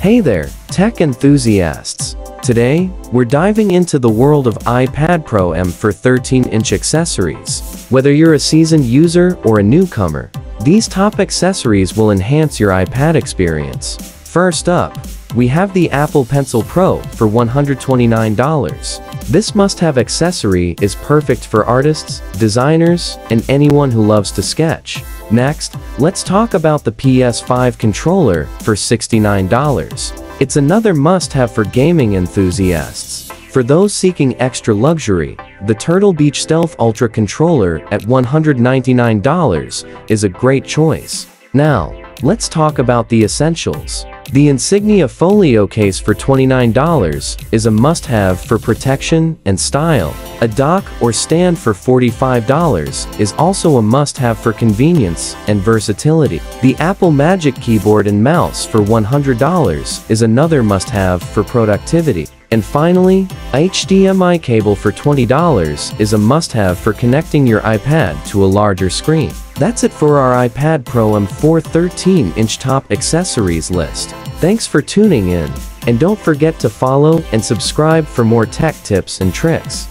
Hey there, tech enthusiasts. Today, we're diving into the world of iPad Pro M4 13-inch accessories. Whether you're a seasoned user or a newcomer, these top accessories will enhance your iPad experience. First up, we have the Apple Pencil Pro for $129. This must-have accessory is perfect for artists, designers, and anyone who loves to sketch. Next, let's talk about the PS5 controller for $69. It's another must-have for gaming enthusiasts. For those seeking extra luxury, the Turtle Beach Stealth Ultra Controller at $199 is a great choice. Now, let's talk about the essentials. The Insignia Folio Case for $29 is a must-have for protection and style. A dock or stand for $45 is also a must-have for convenience and versatility. The Apple Magic Keyboard and Mouse for $100 is another must-have for productivity. And finally, HDMI cable for $20 is a must-have for connecting your iPad to a larger screen. That's it for our iPad Pro M4 13-inch top accessories list. Thanks for tuning in, and don't forget to follow and subscribe for more tech tips and tricks.